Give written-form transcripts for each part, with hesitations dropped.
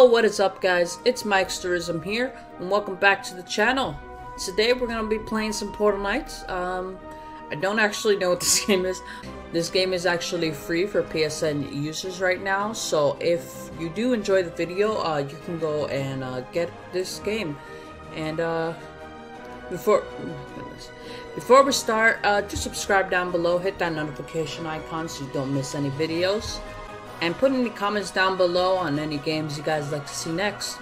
Yo, what is up guys, it's Mikesterism here, and welcome back to the channel. Today we're going to be playing some Portal Knights. I don't actually know what this game is. This game is actually free for PSN users right now, so if you do enjoy the video, you can go and get this game. And before we start, just subscribe down below, hit that notification icon so you don't miss any videos. And put any comments down below on any games you guys like to see next.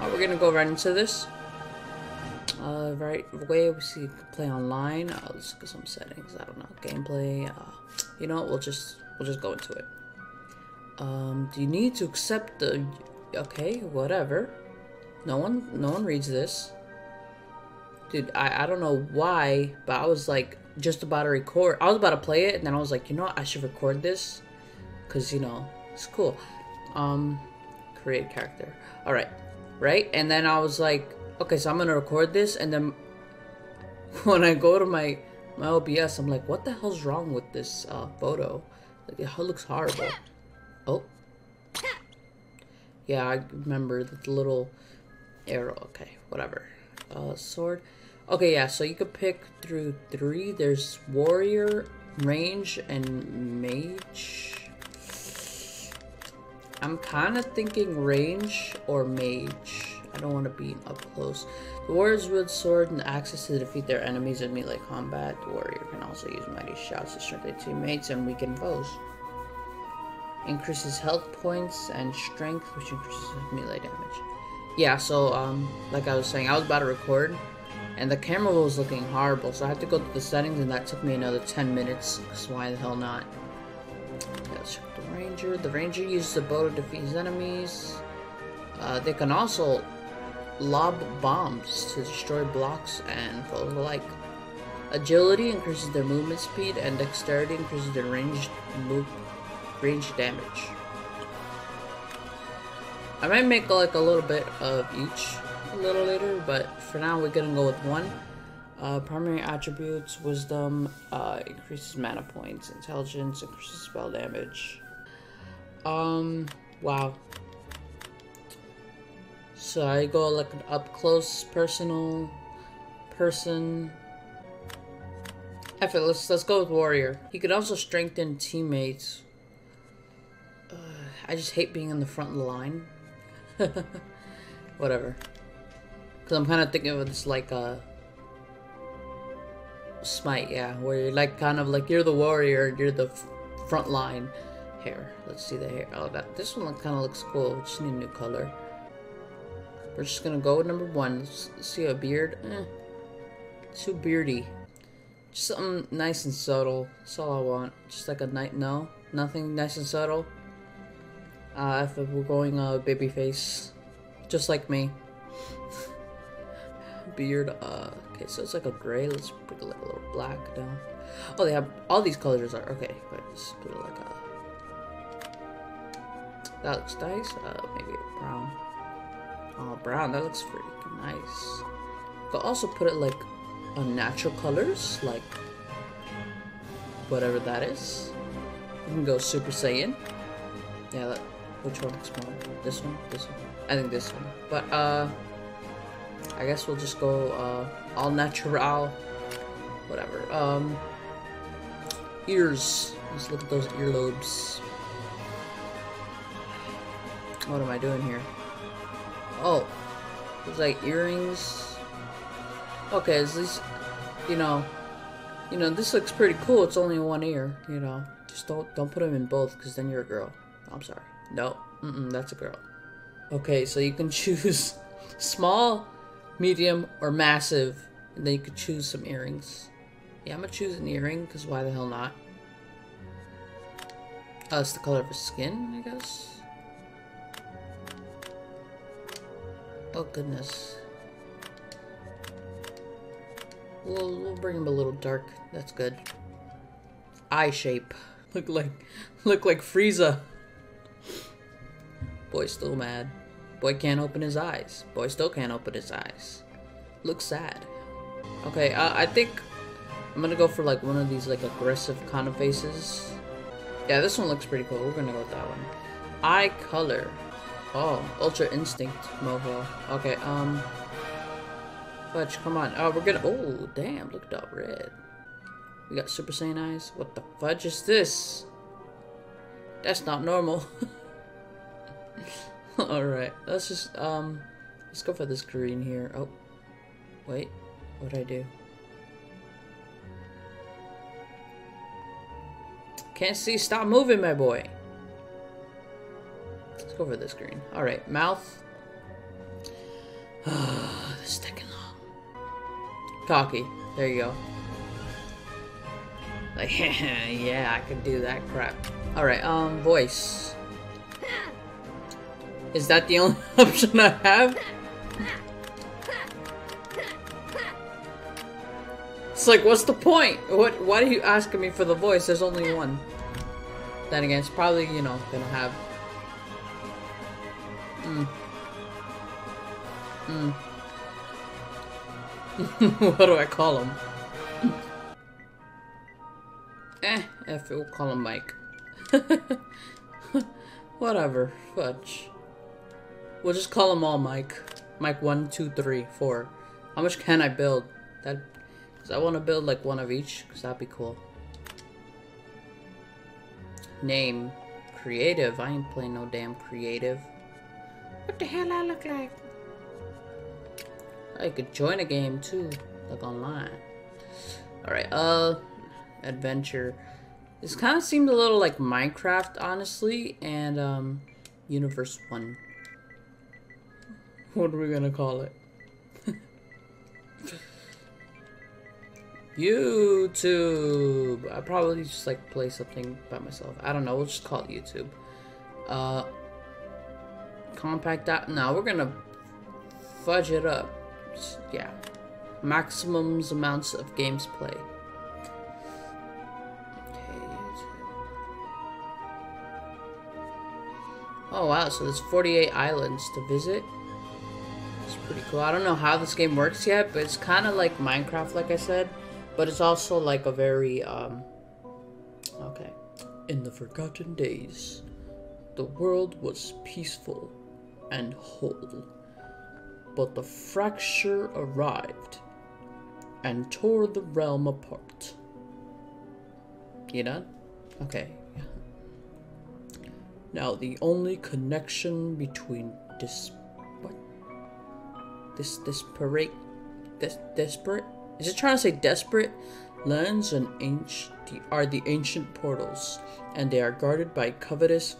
We're gonna go right into this. Right away, we see play online. Let's look at some settings. I don't know, gameplay. You know, we'll just go into it. Do you need to accept the? Okay, whatever. No one reads this. Dude, I don't know why, but I was like just about to record. I was about to play it, and then I was like, you know what? I should record this. Because, you know, it's cool. Create character. Alright. Right? And then I was like, okay, so I'm going to record this. And then when I go to my OBS, I'm like, what the hell's wrong with this photo? Like, it looks horrible. Oh. Yeah, I remember the little arrow. Okay, whatever. Sword. Okay, yeah, so you could pick through three. There's warrior, range, and mage. I'm kind of thinking range or mage. I don't want to be up close. The warriors wield sword and axes to defeat their enemies in melee combat. The warrior can also use mighty shouts to strike their teammates and weaken foes. Increases health points and strength, which increases melee damage. Yeah, so like I was saying, I was about to record and the camera was looking horrible, so I had to go to the settings, and that took me another 10 minutes, so why the hell not? Let's check the ranger. The ranger uses the bow to defeat his enemies. They can also lob bombs to destroy blocks and foes alike. Agility increases their movement speed, and dexterity increases their range damage. I might make like a little bit of each a little later, but for now we're gonna go with one. Primary attributes, wisdom, increases mana points, intelligence, increases spell damage. Wow. So I go like an up close, personal, person. Effort, let's go with warrior. He could also strengthen teammates. I just hate being in the front line. Whatever. Cause I'm kind of thinking of this like, Smite, yeah, where you're like kind of like you're the warrior, you're the front line. Hair, let's see the hair. Oh, that this one kind of looks cool. We just need a new color. We're just gonna go with number one. Let's see a beard, too beardy. Just something nice and subtle. That's all I want. Just like a night. No, nothing nice and subtle. If we're going baby face, just like me. Beard, okay, so it's like a gray. Let's put like a little black down. Oh, they have all these colors are okay, but just put it like a that looks nice. Maybe a brown. Oh, brown, that looks freaking nice. But also put it like on natural colors, like whatever that is. You can go Super Saiyan. Yeah, that, which one looks more? This one, this one. I think this one. But I guess we'll just go all natural, whatever. Ears. Let's look at those earlobes. What am I doing here? Oh, there's like earrings. Okay, at least you know this looks pretty cool. It's only one ear, you know. Just don't put them in both, because then you're a girl. I'm sorry. No, that's a girl. Okay, so you can choose small, medium, or massive, and then you could choose some earrings. Yeah, I'm gonna choose an earring, because why the hell not? It's the color of his skin, I guess. Oh, goodness. We'll bring him a little dark. That's good. Eye shape. Look like Frieza. Boy's still mad. Boy can't open his eyes. Boy still can't open his eyes. Looks sad. Okay, I think I'm gonna go for like one of these like aggressive kind of faces. Yeah, this one looks pretty cool. We're gonna go with that one. Eye color. Oh, Ultra Instinct mobile. Okay, fudge, come on. Oh, we're gonna, oh, damn, look at that red. We got Super Saiyan eyes. What the fudge is this? That's not normal. Alright, let's just, let's go for this green here. Oh, wait, what'd I do? Can't see, stop moving, my boy. Let's go for this green. Alright, mouth. Oh, this is taking long. Cocky, there you go. Like, yeah, I could do that crap. Alright, voice. Is that the only option I have? It's like, what's the point? What? Why are you asking me for the voice? There's only one. Then again, it's probably, you know, gonna have... What do I call him? If we'll call him Mike. Whatever, fudge. We'll just call them all Mike. Mike 1, 2, 3, 4. How much can I build? That, because I want to build like one of each, because that'd be cool. Name. Creative. I ain't playing no damn creative. What the hell I look like? I could join a game too, like online. Alright, adventure. This kind of seemed a little like Minecraft, honestly, and, Universe 1. What are we gonna call it? YouTube! I'll probably just, like, play something by myself. I don't know, we'll just call it YouTube. Compact dot. No, we're gonna fudge it up. Just, yeah. Maximum amounts of games played. Oh wow, so there's 48 islands to visit. It's pretty cool. I don't know how this game works yet, but it's kind of like Minecraft, like I said. But it's also like a very, okay. In the forgotten days, the world was peaceful and whole. But the fracture arrived and tore the realm apart. You done? Okay. Now, the only connection between desperate? Is it trying to say desperate? Lands and are the ancient portals, and they are guarded by covetous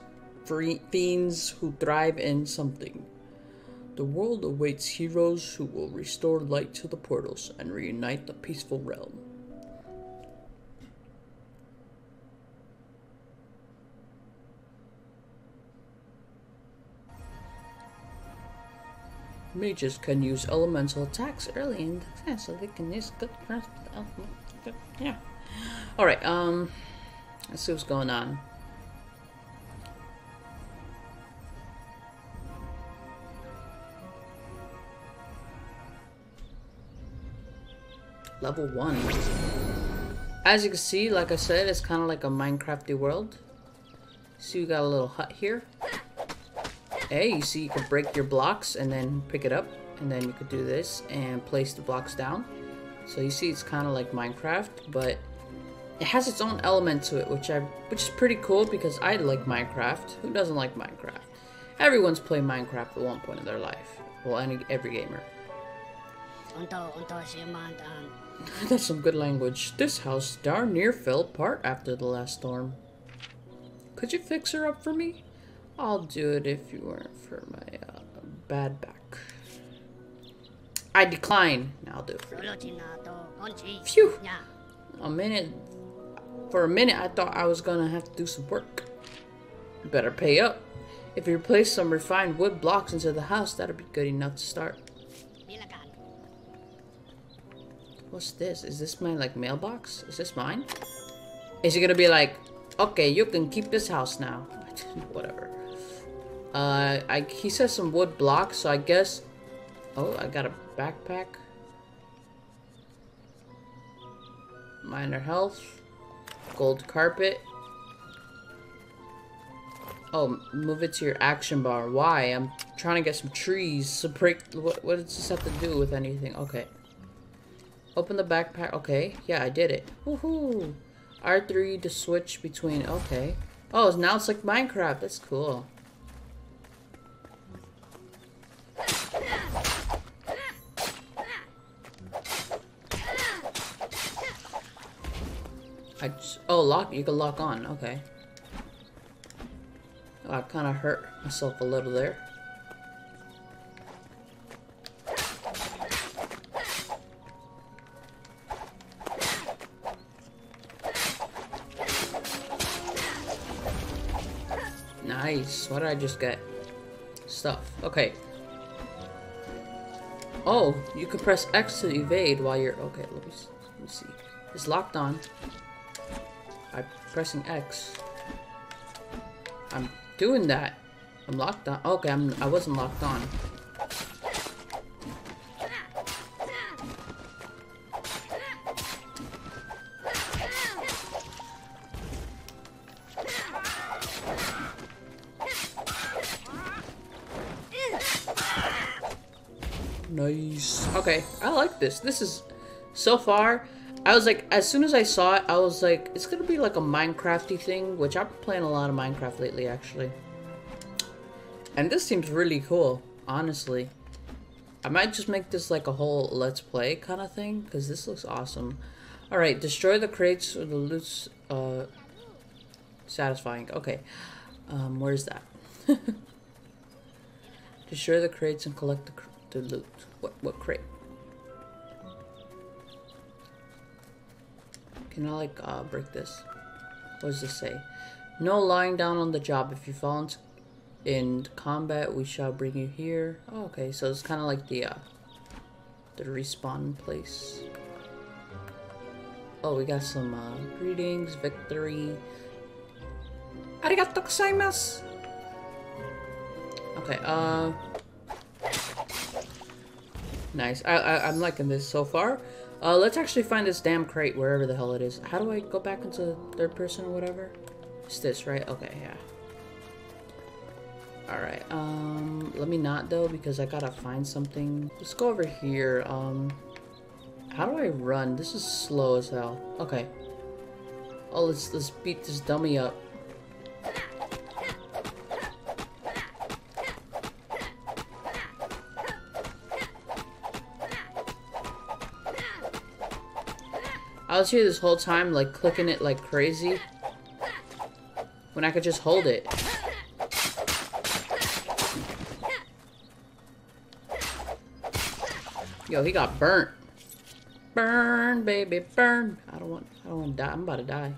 fiends who thrive in something. The world awaits heroes who will restore light to the portals and reunite the peaceful realm. Mages can use elemental attacks early in defense, so they can use good craft. Yeah. Alright, let's see what's going on. Level 1. As you can see, like I said, it's kind of like a Minecrafty world. See, we got a little hut here. Hey, you see, you can break your blocks and then pick it up, and then you could do this and place the blocks down. So you see, it's kind of like Minecraft, but it has its own element to it, which is pretty cool because I like Minecraft. Who doesn't like Minecraft? Everyone's played Minecraft at one point in their life. Well, every gamer. That's some good language. This house darn near fell apart after the last storm. Could you fix her up for me? I'll do it if you weren't for my bad back. I decline. I'll do it for you. Phew! For a minute, I thought I was gonna have to do some work. You better pay up. If you replace some refined wood blocks into the house, that'll be good enough to start. What's this? Is this my, like, mailbox? Is this mine? Is he gonna be like, okay, you can keep this house now? Whatever. He says some wood blocks, so I guess... Oh, I got a backpack. Minor health. Gold carpet. Oh, move it to your action bar. Why? I'm trying to get some trees. So break. What does this have to do with anything? Okay. Open the backpack. Okay. Yeah, I did it. Woohoo! R3 to switch between. Okay. Oh, now it's like Minecraft. That's cool. I just, oh, lock. You can lock on. Okay. Oh, I kind of hurt myself a little there. Nice. What did I just get? Stuff. Okay. Oh, you can press X to evade while you're... Okay, let me see. It's locked on. I'm pressing X. I'm... doing that. I'm locked on. Okay, I wasn't locked on. Nice. Okay, I like this. This is so far. I was like, as soon as I saw it, I was like, it's gonna be like a Minecrafty thing, which I've been playing a lot of Minecraft lately, actually. And this seems really cool, honestly. I might just make this like a whole Let's Play kind of thing, because this looks awesome. All right, destroy the crates or the loot's satisfying. Okay, where's that? Destroy the crates and collect the loot. What crate? Can I, like, break this? What does this say? No lying down on the job. If you fall in combat, we shall bring you here. Oh, okay, so it's kind of like the respawn place. Oh, we got some, greetings, victory. Arigatou gozaimasu! Okay, nice. I'm liking this so far. Let's actually find this damn crate, wherever the hell it is. How do I go back into third person or whatever? It's this, right? Okay, yeah. Alright, let me not, though, because I gotta find something. Let's go over here. How do I run? This is slow as hell. Okay. Oh, let's beat this dummy up. I was here this whole time, like, clicking it like crazy, when I could just hold it. Yo, he got burnt. Burn, baby, burn. I don't want to die. I'm about to die.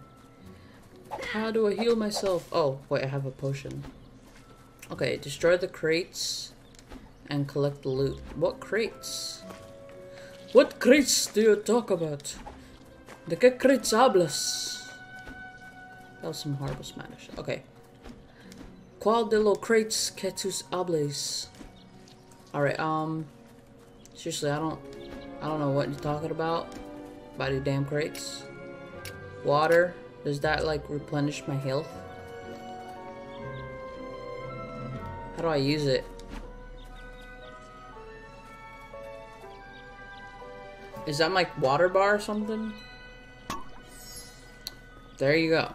How do I heal myself? Oh, wait, I have a potion. Okay, destroy the crates and collect the loot. What crates? What crates do you talk about? De que crates hablas? That was some horrible Spanish. Okay. Qual de los crates que tus hables? Alright, seriously, I don't know what you're talking about. By the damn crates. Water. Does that, like, replenish my health? How do I use it? Is that, like, water bar or something? There you go.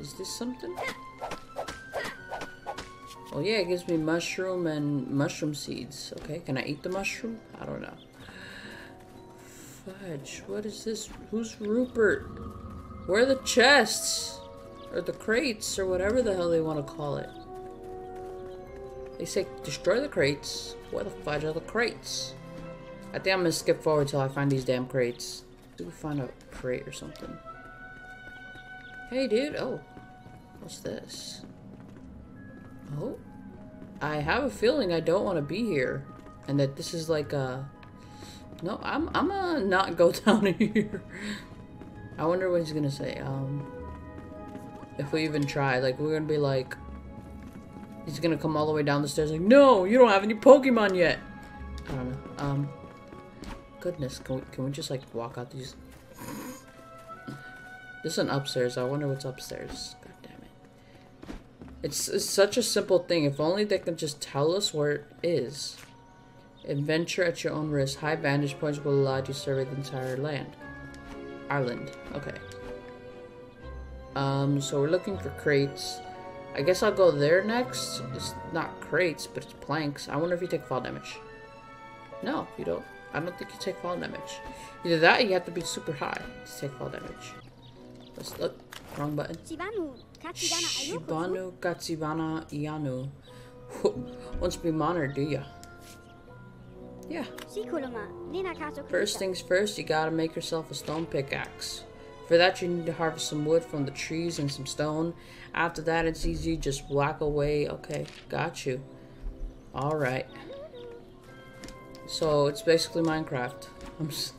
Is this something? Oh yeah, it gives me mushroom and mushroom seeds. Okay, can I eat the mushroom? I don't know. Fudge, what is this? Who's Rupert? Where are the chests? Or the crates, or whatever the hell they want to call it. They say destroy the crates. Where the fudge are the crates? I think I'm gonna skip forward till I find these damn crates. Do we find a crate or something? Hey, dude. Oh, what's this? Oh, I have a feeling I don't want to be here, and that this is like a. No, I'm gonna not go down here. I wonder what he's gonna say. If we even try, like we're gonna be like. He's gonna come all the way down the stairs, like, no, you don't have any Pokemon yet. I don't know. Goodness, can we just, like, walk out these... This is an upstairs. I wonder what's upstairs. God damn it. It's such a simple thing. If only they can just tell us where it is. Adventure at your own risk. High vantage points will allow you to survey the entire land. Island. Okay. So we're looking for crates. I guess I'll go there next. It's not crates, but it's planks. I wonder if you take fall damage. No, you don't. I don't think you take fall damage. Either that or you have to be super high to take fall damage. Let's look. Wrong button. Shibanu Katsibana Ianu. Once be monitored, do ya? Yeah. First things first, you gotta make yourself a stone pickaxe. For that, you need to harvest some wood from the trees and some stone. After that, it's easy. Just whack away. Okay, got you. Alright. So, it's basically Minecraft. I'm just...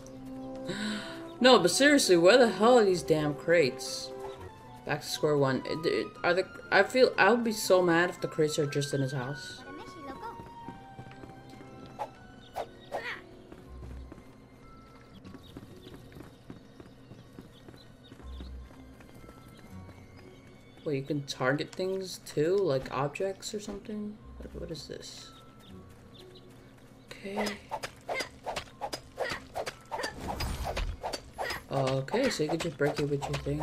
No, but seriously, where the hell are these damn crates? Back to square one. Are the... I feel... I would be so mad if the crates are just in his house. Wait, you can target things too? Like objects or something? What is this? Okay. Okay, so you can just break it with your thing.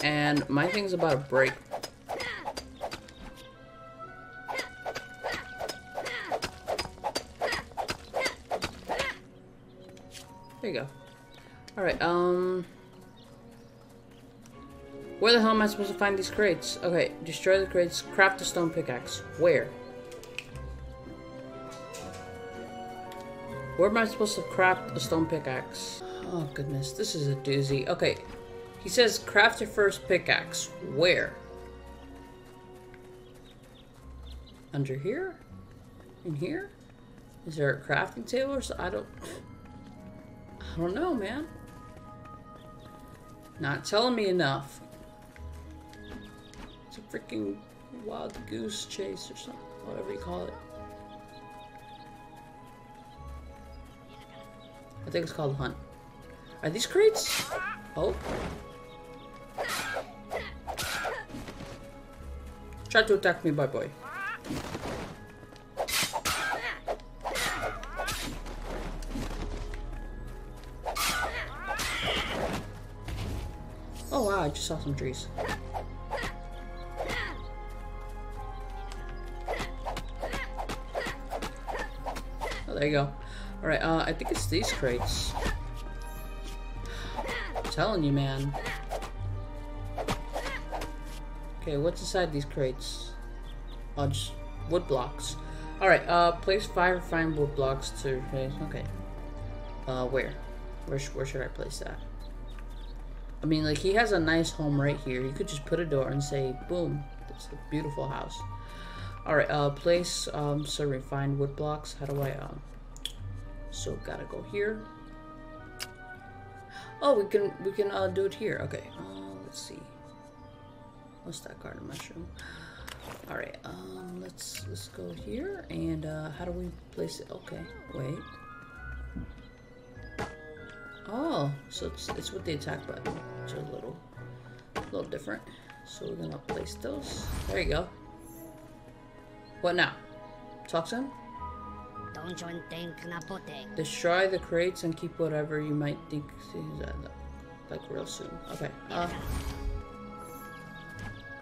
And my thing's about to break. There you go. Alright, where the hell am I supposed to find these crates? Okay, destroy the crates, craft the stone pickaxe. Where? Where am I supposed to craft a stone pickaxe? Oh goodness, this is a doozy. Okay, he says craft your first pickaxe. Where? Under here? In here? Is there a crafting table or something? I don't know, man. Not telling me enough. It's a freaking wild goose chase or something, whatever you call it. I think it's called hunt. Are these crates? Oh. Try to attack me, my boy. Oh wow, I just saw some trees. There you go. Alright, I think it's these crates. I'm telling you, man. Okay, what's inside these crates? Oh, just wood blocks. Alright, place 5 refined wood blocks to... Okay. Where? Where should I place that? I mean, like, he has a nice home right here. You could just put a door and say, boom. That's a beautiful house. Alright, place some refined wood blocks. How do I... So gotta go here. Oh, we can do it here. Okay. Let's see. What's that garden mushroom? All right. Let's go here and how do we place it? Okay. Wait. Oh, so it's with the attack button, which is a little different. So we're gonna place those. There you go. What now? Talk to him. Destroy the crates and keep whatever you might think like real soon. Okay.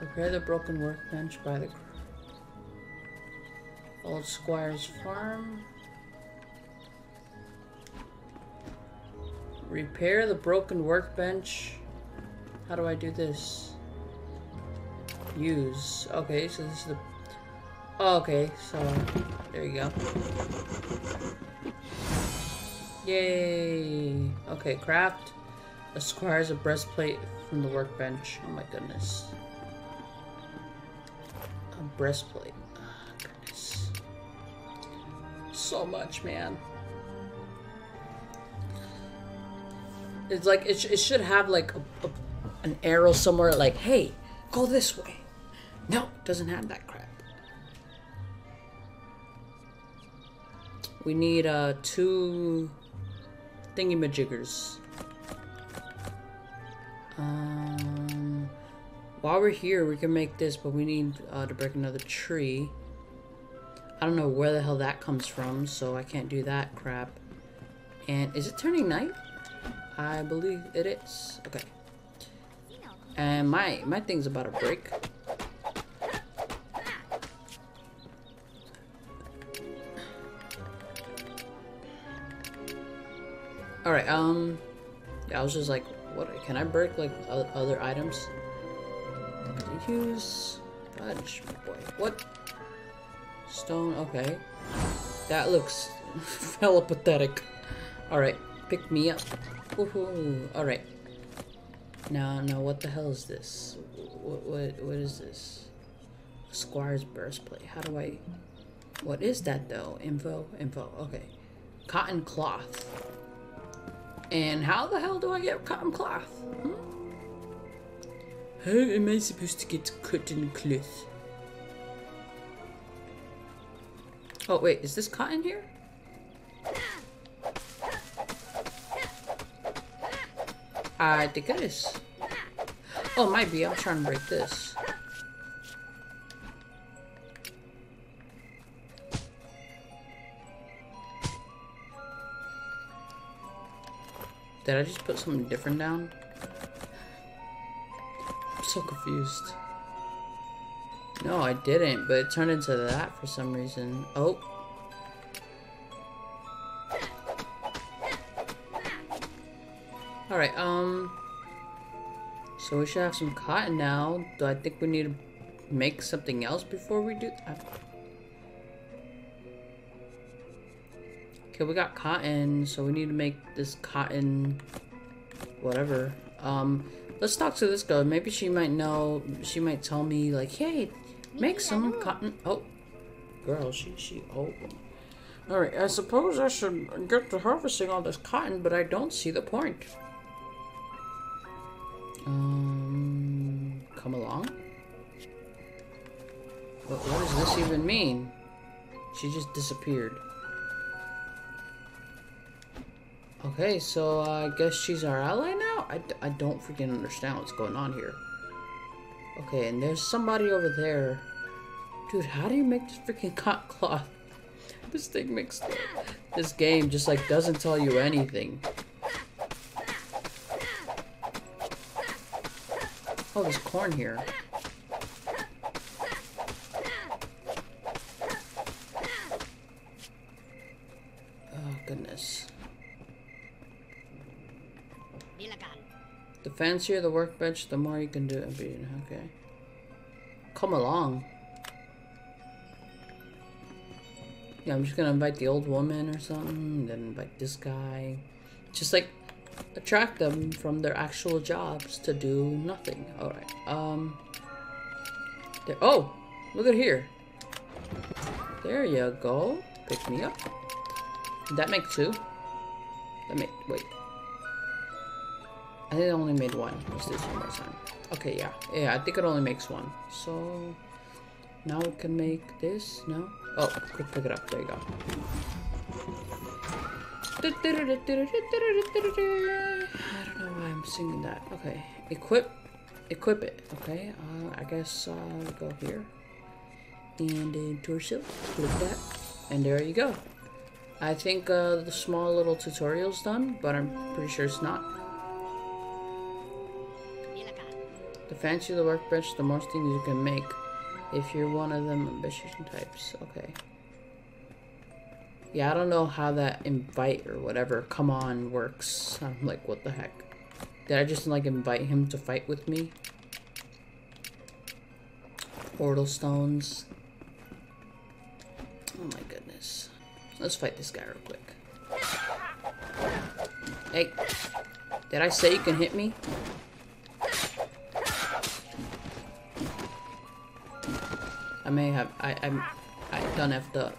Repair the broken workbench by the old squire's farm. Repair the broken workbench. How do I do this? Use. Okay, so this is the... Oh, okay, so there you go. Yay! Okay, craft acquires a breastplate from the workbench. Oh my goodness. A breastplate. Oh, goodness. So much, man. It's like, it should have like an arrow somewhere like, hey, go this way. No, it doesn't have that crap. We need 2 thingy majiggers. While we're here, we can make this, but we need to break another tree. I don't know where the hell that comes from, so I can't do that crap. And is it turning night? I believe it is. Okay. And my thing's about to break. Alright, yeah, I was just like, what, can I break, like, other items? Use fudge, boy. What? Stone, okay. That looks hella pathetic. Alright, pick me up. Woohoo, alright. Now, what the hell is this? What is this? A squire's breastplate. How do I... What is that, though? Info, okay. Cotton cloth. And how the hell do I get cotton cloth? How am I supposed to get cotton cloth? Oh, wait, is this cotton here? I think it is. Oh, it might be. I'm trying to break this. Did I just put something different down? I'm so confused. No, I didn't, but it turned into that for some reason. Oh. Alright, so we should have some cotton now. Do I think we need to make something else before we do that? Okay, we got cotton, so we need to make this cotton... whatever. Let's talk to this girl. Maybe she might know... She might tell me, like, hey, make some cotton... Oh, girl, she... Oh. Alright, I suppose I should get to harvesting all this cotton, but I don't see the point. Come along? What does this even mean? She just disappeared. Okay, so I guess she's our ally now? I don't freaking understand what's going on here. Okay, and there's somebody over there. Dude, how do you make this freaking cotton cloth? This thing makes... This game just, like, doesn't tell you anything. Oh, there's corn here. Oh, goodness. The fancier the workbench, the more you can do it. Okay. Come along. Yeah, I'm just gonna invite the old woman or something, then invite this guy. Just, like... Attract them from their actual jobs to do nothing. Alright, oh! Look at here! There you go. Pick me up. Did that make two? That made... Wait. I think it only made one. Let's do this one more time. Okay, yeah. Yeah, I think it only makes one. So... Now we can make this? No? Oh, quick pick it up. There you go. I don't know why I'm singing that. Okay, equip it. Okay, I guess I'll go here and torso, click that, and there you go. I think the small little tutorial's done, but I'm pretty sure it's not. The fancier the workbench, the more things you can make. If you're one of them ambitious types, okay. Yeah, I don't know how that invite or whatever, come on, works. I'm like, what the heck? Did I just, like, invite him to fight with me? Portal stones. Oh my goodness. Let's fight this guy real quick. Hey, did I say you can hit me? I may have, I done effed up.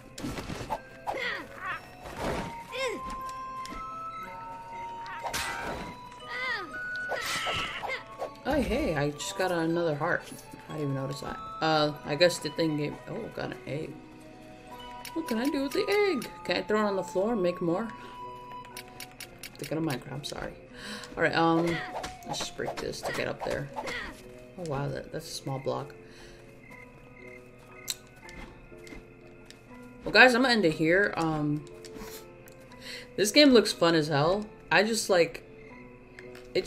Oh, hey, I just got another heart. I didn't even notice that. I guess the thing gave... Oh, got an egg. What can I do with the egg? Can I throw it on the floor and make more? Thinking of Minecraft, sorry. Alright, Let's just break this to get up there. Oh wow, that's a small block. Well guys, I'm gonna end it here. This game looks fun as hell. It's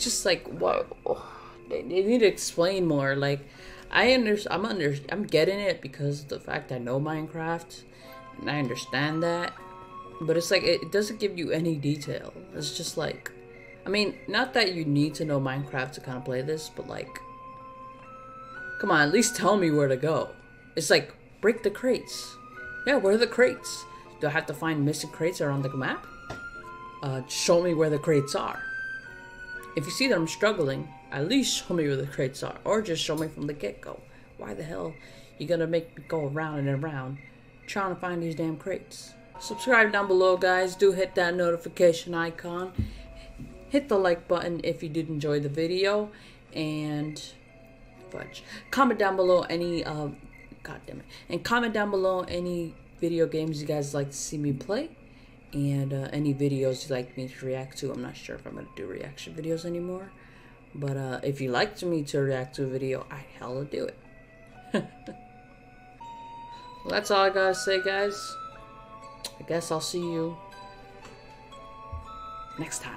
just like, whoa. They need to explain more. Like, I'm getting it because of the fact I know Minecraft and I understand that. But it's like, it doesn't give you any detail. It's just like, I mean, not that you need to know Minecraft to kind of play this, but like, come on, at least tell me where to go. It's like, break the crates. Yeah, where are the crates? Do I have to find missing crates around the map? Show me where the crates are. If you see that I'm struggling, at least show me where the crates are, or just show me from the get-go. Why the hell you gonna make me go around and around trying to find these damn crates? Subscribe down below, guys. Do hit that notification icon. Hit the like button if you did enjoy the video, and fudge. Comment down below any comment down below any video games you guys like to see me play, and any videos you like me to react to. I'm not sure if I'm gonna do reaction videos anymore. But if you liked me to react to a video, I'd hella do it. Well, that's all I gotta say, guys. I guess I'll see you next time.